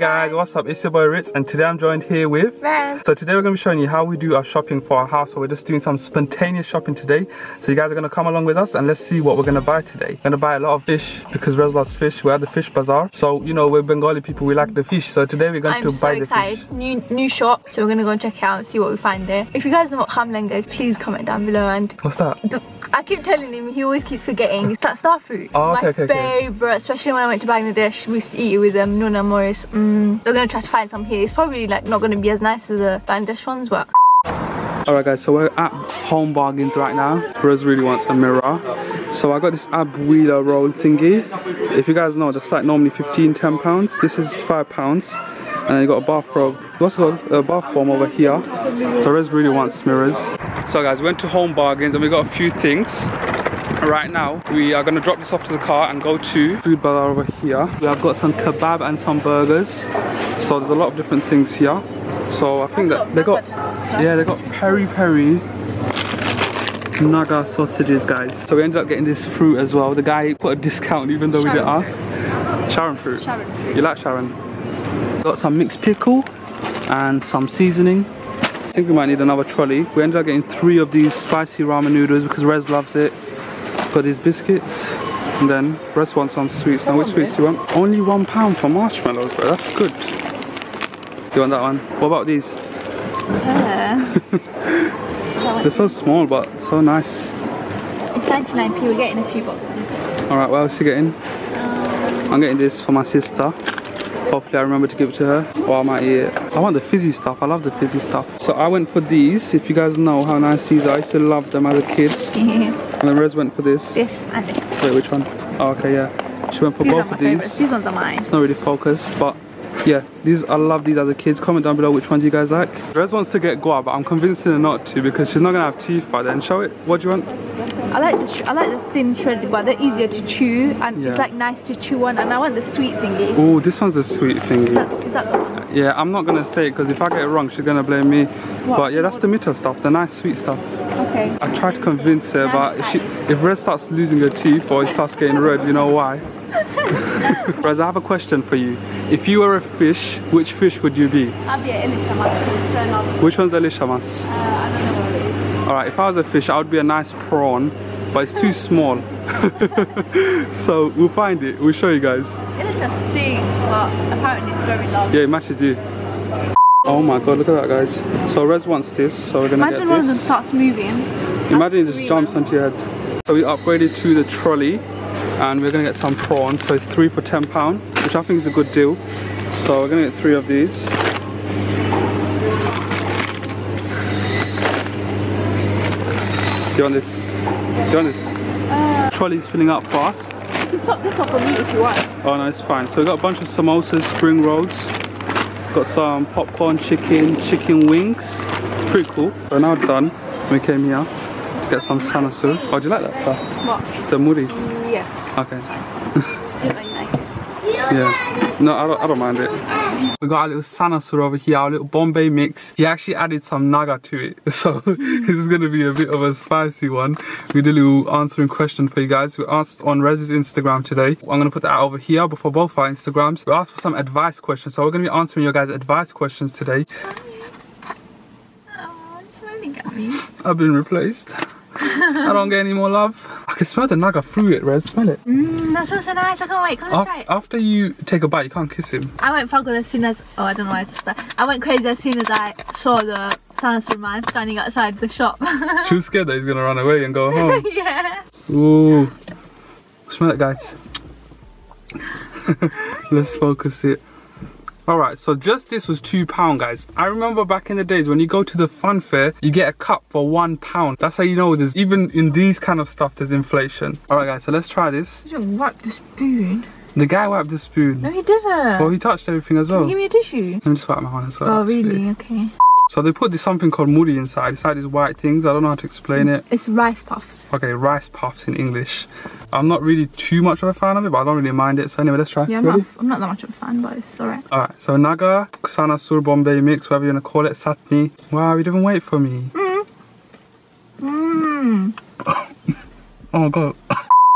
guys, what's up? It's your boy Ritz, and today I'm joined here with Ren. So today we're going to be showing you how we do our shopping for our house. So we're just doing some spontaneous shopping today. So you guys are going to come along with us and let's see what we're going to buy today. We're going to buy a lot of fish because Rez loves fish. We're at the fish bazaar. So you know, we're Bengali people, we like the fish. So today we're going to buy the fish. I'm so excited. New shop. So we're going to go and check it out and see what we find there. If you guys know what Kham Leng is, please comment down below. And what's that? I keep telling him, he always keeps forgetting. It's that star fruit. Oh, okay, My favorite, especially when I went to Bangladesh. We used to eat it with Nuna Morris. We're gonna try to find some here. It's probably like not gonna be as nice as the Bangladesh ones, but. Alright guys, so we're at Home Bargains right now. Rose really wants a mirror. So I got this ab wheeler roll thingy. If you guys know, that's like normally £10. This is £5. And then you got a bathrobe. What's it called? A bath bomb over here. So Rose really wants mirrors. So guys, we went to Home Bargains and we got a few things. Right now, we are going to drop this off to the car and go to Food Bazaar over here. We have got some kebab and some burgers. So there's a lot of different things here. So I think that they got peri-peri naga sausages, guys. So we ended up getting this fruit as well. The guy put a discount even though we didn't ask. Sharon fruit. You like Sharon? Got some mixed pickle and some seasoning. I think we might need another trolley. We ended up getting 3 of these spicy ramen noodles because Rez loves it. Got these biscuits, and then Rez wants some sweets. Now, which sweets do you want? Only £1 for marshmallows, bro. That's good. Do you want that one? What about these? Yeah. They're so small, but so nice. It's 99p. We're getting a few boxes. All right, what else are you getting? I'm getting this for my sister. Hopefully I remember to give it to her, or I might eat it. I want the fizzy stuff. I love the fizzy stuff. So I went for these. If you guys know how nice these are, I used to love them as a kid. And then Rez went for this. This and this. Wait, which one? Oh, okay, yeah. She went for both of these. These ones are mine. It's not really focused, but yeah, these, I love these as a kid. Comment down below which ones you guys like. Rez wants to get guava, but I'm convincing her not to because she's not gonna have teeth by then. Show it. What do you want? I like the thin shredded, but they're easier to chew, and it's like nice to chew on. And I want the sweet thingy. Oh, this one's the sweet thingy. Is that the one? Yeah, I'm not gonna say it because if I get it wrong, she's gonna blame me. What? But yeah, that's the mitta stuff, the nice sweet stuff. Okay. I tried to convince her, but if Rez starts losing her teeth or it starts getting red, you know why. Rez, I have a question for you. If you were a fish, which fish would you be? I'd be an ilish maach. Which one's ilish maach? I don't know. Alright, if I was a fish, I would be a nice prawn, but it's too small. So we'll find it, we'll show you guys. It just stinks, but apparently it's very lovely. Yeah, it matches you. Oh my god, look at that, guys. So Rez wants this, so we're gonna get this. Imagine one of them starts moving. Imagine it just jumps onto your head. So we upgraded to the trolley, and we're gonna get some prawns. So it's 3 for £10, which I think is a good deal. So we're gonna get 3 of these. Do you want this? Do you want this? Trolley's filling up fast. You can top this off for me if you want. Oh no, it's fine. So we got a bunch of samosas, spring rolls. Got some popcorn, chicken wings. Pretty cool. So now done. We came here to get some samosa. Oh, do you like that stuff? What? The muri? Yeah. Okay. It's fine. Do you like it? Yeah. No, I don't mind it. We got our little sanasur over here, our little Bombay mix. He actually added some naga to it, so this is going to be a bit of a spicy one. We did a little answering question for you guys. We asked on Rez's Instagram today. I'm going to put that out over here before both our Instagrams. We asked for some advice questions, so we're going to be answering your guys' advice questions today. Oh, it's smelling at me. I've been replaced. I don't get any more love. I can smell the naga through it, Rez. Smell it. That smells so nice. I can't wait. Can't I try it? After you take a bite, you can't kiss him. I went fuggle as soon as... Oh, I don't know why I just said that. I went crazy as soon as I saw the sanasur man standing outside the shop. She was scared that he's going to run away and go home. Yeah. Ooh. Smell it, guys. Let's focus it. Alright, so just this was £2, guys. I remember back in the days when you go to the fun fair, you get a cup for £1. That's how you know there's, even in these kind of stuff, there's inflation. Alright guys, so let's try this. You didn't wipe the spoon. The guy wiped the spoon. No, he didn't. Well, he touched everything as well. Can you give me a tissue? Let me just wipe my hand as well. Oh, actually. Really? Okay. So they put this something called muri inside. Inside these white things. I don't know how to explain it. It's rice puffs. Okay, rice puffs in English. I'm not really too much of a fan of it, but I don't really mind it. So anyway, let's try. Yeah, I'm not that much of a fan, but it's alright. Alright, so naga, sanasur, Bombay mix, whatever you want to call it, satni. Wow, you didn't wait for me. Oh god.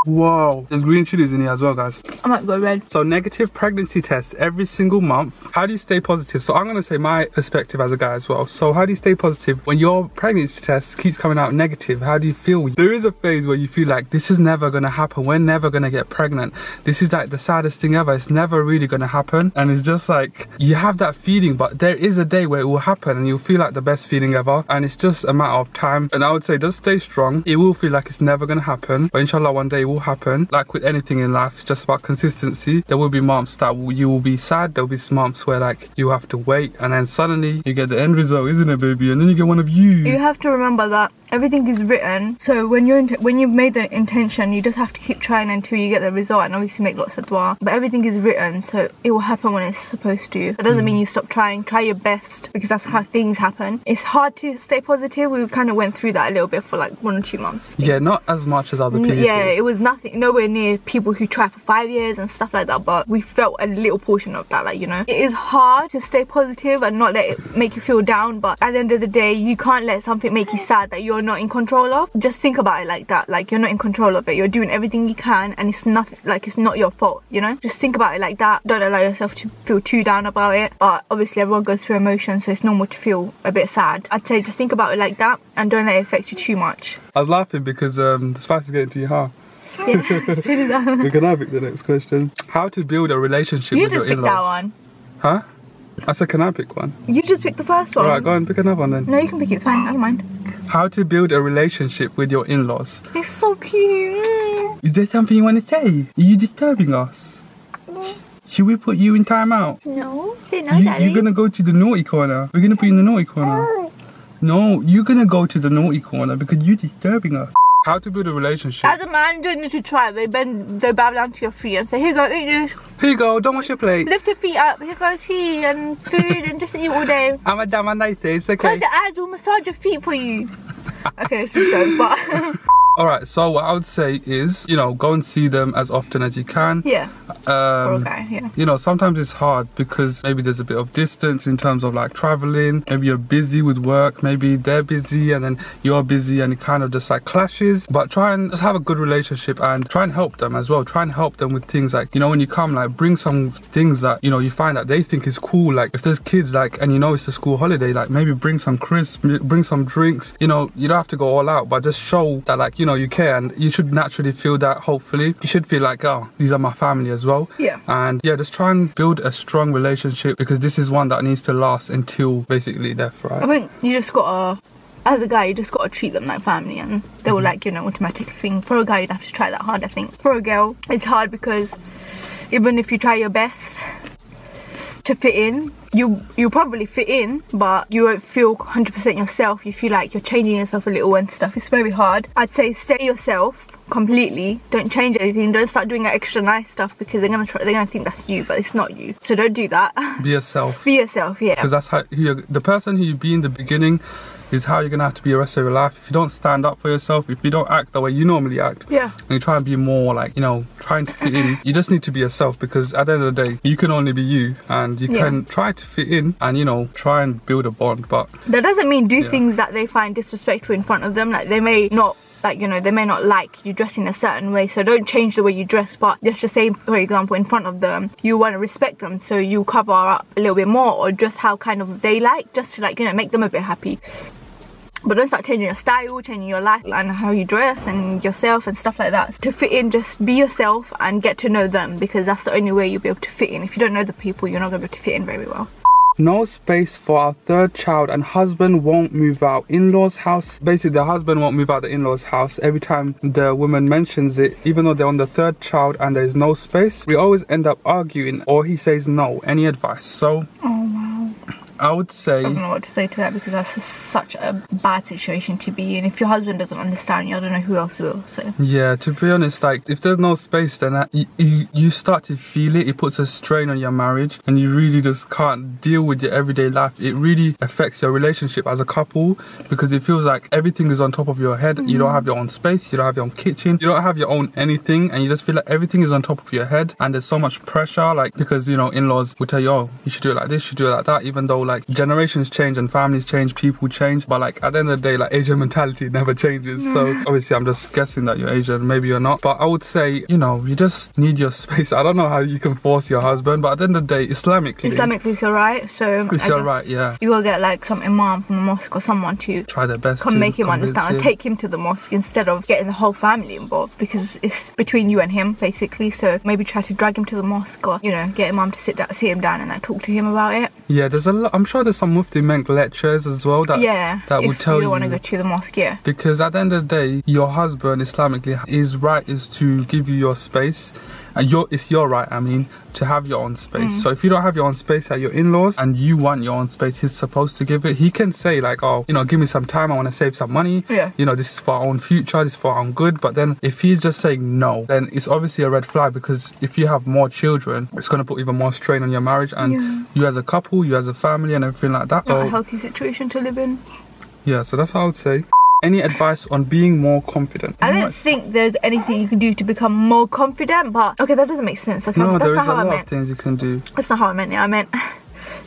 Wow, there's green chilies in here as well, guys. I might go red. So negative pregnancy tests every single month. How do you stay positive? So I'm gonna say my perspective as a guy as well. So how do you stay positive when your pregnancy test keeps coming out negative? How do you feel? There is a phase where you feel like this is never gonna happen. We're never gonna get pregnant. This is like the saddest thing ever. It's never really gonna happen. And it's just like, you have that feeling, but there is a day where it will happen and you'll feel like the best feeling ever. And it's just a matter of time. And I would say just stay strong. It will feel like it's never gonna happen, but inshallah one day it will happen. Like with anything in life, it's just about consistency. There will be months that you will be sad, there'll be months where like you have to wait, and then suddenly you get the end result, isn't it, baby? And then you get one of you have to remember that everything is written. So when you've made the intention, you just have to keep trying until you get the result, and obviously make lots of dua. But everything is written, so it will happen when it's supposed to. That doesn't mean you stop trying. Try your best, because that's how things happen. It's hard to stay positive. We kind of went through that a little bit for like 1 or 2 months. Yeah, not as much as other people. Yeah, it was nothing, nowhere near people who try for 5 years and stuff like that, but we felt a little portion of that, like, you know. It is hard to stay positive and not let it make you feel down, but at the end of the day, you can't let something make you sad that you're not in control of. Just think about it like that, like you're not in control of it. You're doing everything you can and it's nothing, like it's not your fault, you know. Just think about it like that. Don't allow yourself to feel too down about it, but obviously everyone goes through emotions, so it's normal to feel a bit sad. I'd say just think about it like that and don't let it affect you too much. I was laughing because the spice is getting to your heart. Yeah, we can have it. The next question: how to build a relationship with your in-laws. You just picked that one. Huh? I said, can I pick one? You just picked the first one. Alright, go and pick another one then. No, you can pick it. It's fine. I don't mind. How to build a relationship with your in-laws. They're so cute. Is there something you want to say? Are you disturbing us? No. Should we put you in timeout? No. Say no, Daddy. You're gonna go to the naughty corner. We're gonna put you in the naughty corner. Oh. No, you're gonna go to the naughty corner because you're disturbing us. How to build a relationship. As a man, you don't need to try. They bow down to your feet and say, here you go, eat this. Here you go, don't wash your plate. Lift your feet up, here goes tea and food and just eat all day. I'm a damn nice day, it's okay. Close your eyes, we'll massage your feet for you. Okay, let's just go, but... Alright, so what I would say is, you know, go and see them as often as you can. Yeah. Okay, yeah. You know, sometimes it's hard because maybe there's a bit of distance in terms of like traveling. Maybe you're busy with work, maybe they're busy and then you're busy, and it kind of just like clashes. But try and just have a good relationship and try and help them as well. Try and help them with things like, you know, when you come, like bring some things that, you know, you find that they think is cool. Like if there's kids, like, and you know it's a school holiday, like maybe bring some crisps, bring some drinks. You know, you don't have to go all out, but just show that like, you know, you care, and you should naturally feel that. Hopefully you should feel like, oh, these are my family as well. Yeah. And yeah, just try and build a strong relationship, because this is one that needs to last until basically death, right? I mean, you just gotta, as a guy, you just gotta treat them like family, and they will, like, you know, automatically think. For a guy, you'd have to try that hard, I think. For a girl, it's hard because even if you try your best to fit in, you'll probably fit in, but you won't feel 100% yourself. You feel like you're changing yourself a little and stuff. It's very hard. I'd say stay yourself completely. Don't change anything. Don't start doing extra nice stuff, because they're gonna think that's you, but it's not you. So don't do that. Be yourself. Be yourself, yeah. Because that's how the person who you be in the beginning is how you're gonna have to be the rest of your life. If you don't stand up for yourself, if you don't act the way you normally act, yeah, and you try and be more like, you know, trying to fit in, you just need to be yourself, because at the end of the day, you can only be you, and you can try to fit in and, you know, try and build a bond. But that doesn't mean do things that they find disrespectful in front of them. Like, they may not, like, you know, they may not like you dressing a certain way, so don't change the way you dress. But just to say, for example, in front of them, you want to respect them, so you cover up a little bit more, or dress how kind of they like, just to, like, you know, make them a bit happy. But don't start changing your style, changing your life and how you dress and yourself and stuff like that. To fit in, just be yourself and get to know them, because that's the only way you'll be able to fit in. If you don't know the people, you're not going to be able to fit in very well. No space for our third child, and husband won't move out in-laws house. Basically, the husband won't move out the in-laws house. Every time the woman mentions it, even though they're on the third child and there's no space, we always end up arguing, or he says no. Any advice? So I would say, I don't know what to say to that, because that's such a bad situation to be in. If your husband doesn't understand you, I don't know who else will. So yeah, to be honest, like, if there's no space, then you start to feel it. It puts a strain on your marriage, and you really just can't deal with your everyday life. It really affects your relationship as a couple, because it feels like everything is on top of your head. You don't have your own space, you don't have your own kitchen, you don't have your own anything, and you just feel like everything is on top of your head. And there's so much pressure, like, because, you know, in-laws will tell you, oh, you should do it like this, you should do it like that, even though like generations change and families change, people change, but like at the end of the day, like Asian mentality never changes. So obviously I'm just guessing that you're Asian, maybe you're not, but I would say, you know, you just need your space. I don't know how you can force your husband, but at the end of the day, Islamically it's your right, so it's your right, yeah. You will get like some imam from the mosque or someone to try their best to make him understand and take him to the mosque instead of getting the whole family involved, because it's between you and him basically. So maybe try to drag him to the mosque, or you know, get imam to sit down, sit him down and like talk to him about it. Yeah, there's a lot, I'm sure there's some Mufti Menk lectures as well that that will tell you. You don't want to go to the mosque, yeah. Because at the end of the day, your husband Islamically, his right is to give you your space. And it's your right, I mean, to have your own space. So if you don't have your own space at your in-laws and you want your own space, he's supposed to give it. He can say like, oh, you know, give me some time, I want to save some money. Yeah. You know, this is for our own future, this is for our own good. But then if he's just saying no, then it's obviously a red flag, because if you have more children, it's going to put even more strain on your marriage and you as a couple, you as a family and everything like that. Not a healthy situation to live in. Yeah, so that's what I would say. Any advice on being more confident? I don't think there's anything you can do to become more confident, but okay, that doesn't make sense. Okay, no, that's not how I meant. There is a lot of things you can do. That's not how I meant it. I meant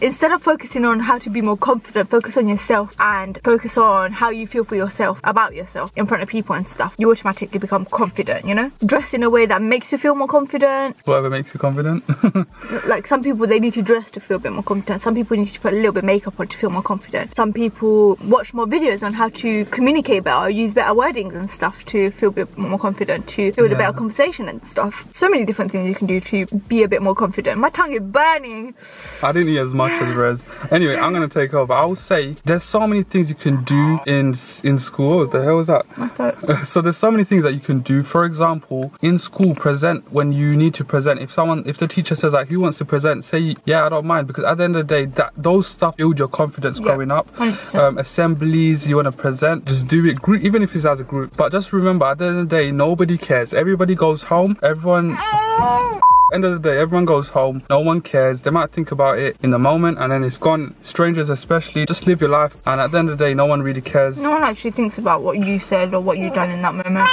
instead of focusing on how to be more confident, focus on yourself and focus on how you feel for yourself, about yourself, in front of people and stuff. You automatically become confident, you know? Dress in a way that makes you feel more confident. Whatever makes you confident. Like some people, they need to dress to feel a bit more confident. Some people need to put a little bit of makeup on to feel more confident. Some people watch more videos on how to communicate better, or use better wordings and stuff to feel a bit more confident, to build a better conversation and stuff. So many different things you can do to be a bit more confident. My tongue is burning. I didn't eat as much as Rez. Anyway, I'm gonna take over. I will say there's so many things you can do in school. What the hell was that? So there's so many things that you can do. For example, in school, present when you need to present. If the teacher says like, who wants to present? Say, yeah, I don't mind, because at the end of the day, those stuff build your confidence growing up. Assemblies, you want to present, just do it. Group, even if it's as a group. But just remember, at the end of the day, nobody cares. Everybody goes home. End of the day, everyone goes home, no one cares. They might think about it in the moment and then it's gone. Strangers especially, just live your life, and at the end of the day, no one really cares. No one actually thinks about what you said or what you've done in that moment.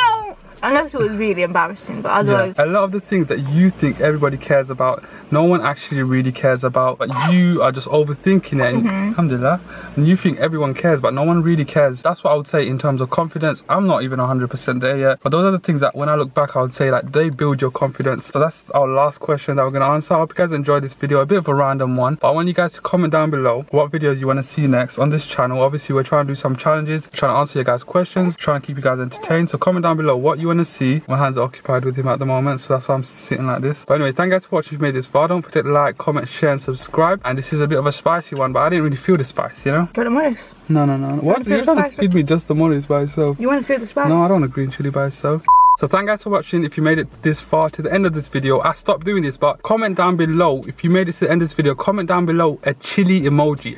Unless it was really embarrassing, but otherwise... Yeah. A lot of the things that you think everybody cares about, no one actually really cares about, but you are just overthinking it, and alhamdulillah, and you think everyone cares, but no one really cares. That's what I would say in terms of confidence. I'm not even 100% there yet, but those are the things that when I look back, I would say like they build your confidence. So that's our last question that we're going to answer. I hope you guys enjoyed this video, a bit of a random one, but I want you guys to comment down below what videos you want to see next on this channel. Obviously, we're trying to do some challenges, trying to answer your guys' questions, trying to keep you guys entertained, so comment down below what you want to see. My hands are occupied with him at the moment, so that's why I'm sitting like this. But anyway, thank you guys for watching. If you made this far, don't forget to like, comment, share and subscribe. And this is a bit of a spicy one, but I didn't really feel the spice, you know. But the Morris. No, what? You're trying to feed me just the Morris by itself. You want to feel the spice? No, I don't want a green chili by itself. So thank you guys for watching. If you made it this far to the end of this video, I stopped doing this, but comment down below. If you made it to the end of this video, comment down below a chili emoji,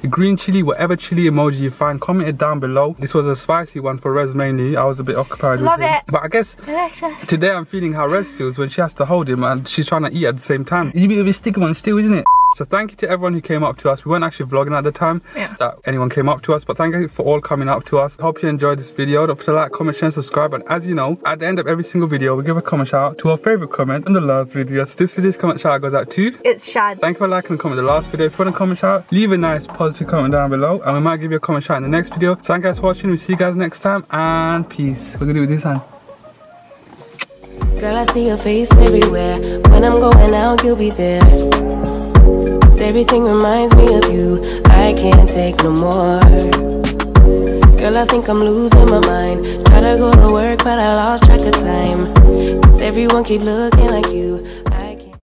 a green chili, whatever chili emoji you find, comment it down below. This was a spicy one for Rez mainly. I was a bit occupied with it. But I guess delicious. Today I'm feeling how Rez feels when she has to hold him and she's trying to eat at the same time. It's a bit of a sticky one still, isn't it? So thank you to everyone who came up to us. We weren't actually vlogging at the time that anyone came up to us, but thank you for all coming up to us. Hope you enjoyed this video. Don't forget to like, comment, share and subscribe. And as you know, at the end of every single video, we give a comment shout out to our favourite comment in the last video. So this video's comment shout out goes out to... It's Shad. Thank you for liking and commenting the last video. If you want a comment shout out, leave a nice positive comment down below and we might give you a comment shout out in the next video. So thank you guys for watching. We'll see you guys next time and peace. We're going to do it with this hand. Girl, I see your face everywhere. When I'm going out, you'll be there. Everything reminds me of you, I can't take no more. Girl, I think I'm losing my mind. Try to go to work, but I lost track of time. 'Cause everyone keep looking like you.